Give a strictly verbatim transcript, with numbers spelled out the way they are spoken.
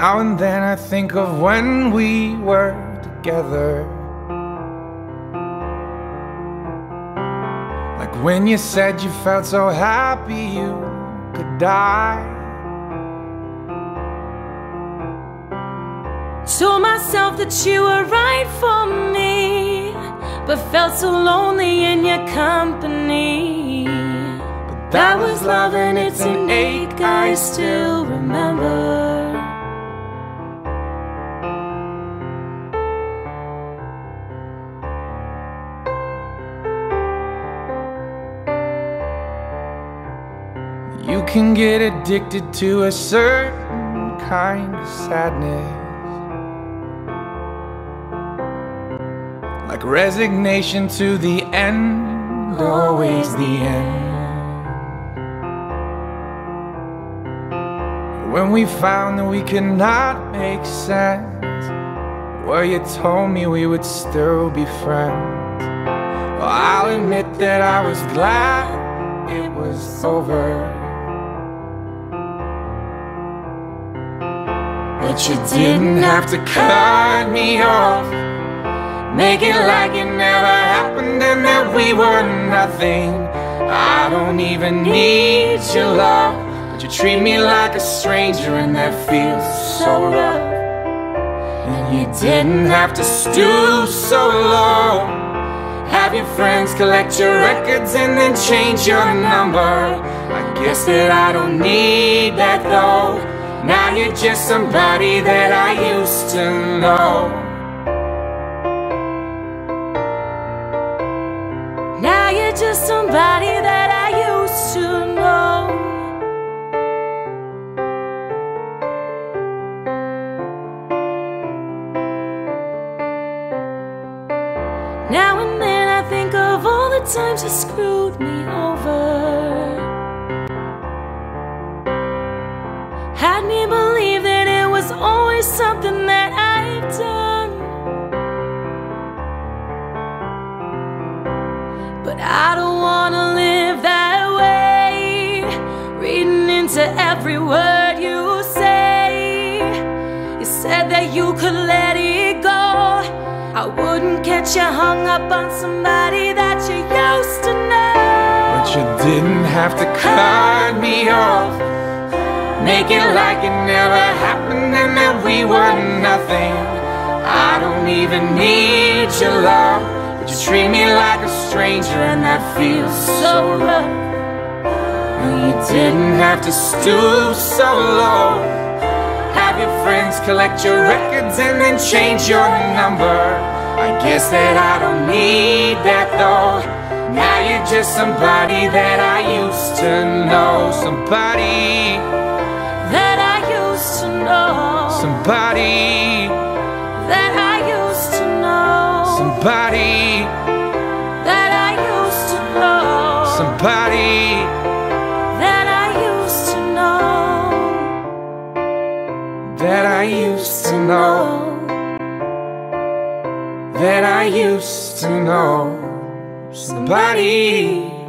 Now and then I think of when we were together, like when you said you felt so happy you could die. Told myself that you were right for me, but felt so lonely in your company. But that was love and it's an ache I still remember. You can get addicted to a certain kind of sadness, like resignation to the end, always the end. When we found that we could not make sense, well, you told me we would still be friends. Well, I'll admit that I was glad it was over, but you didn't have to cut me off, make it like it never happened and that we were nothing. I don't even need your love, but you treat me like a stranger and that feels so rough. And you didn't have to stoop so low, have your friends collect your records and then change your number. I guess that I don't need that though, now you're just somebody that I used to know. Now you're just somebody that I used to know. Now and then I think of all the times you screwed me over, had me believe that it was always something that I've done. But I don't wanna live that way, reading into every word you say. You said that you could let it go, I wouldn't get you hung up on somebody that you used to know. But you didn't have to cut me off, make it like it never happened and that we were nothing. I don't even need your love, but you treat me like a stranger and that feels so rough. And you didn't have to stoop so low, have your friends collect your records and then change your number. I guess that I don't need that though, now you're just somebody that I used to know. Somebody Somebody that I used to know. Somebody that I used to know. Somebody that I used to know. That I used to know. That I used to know. Somebody.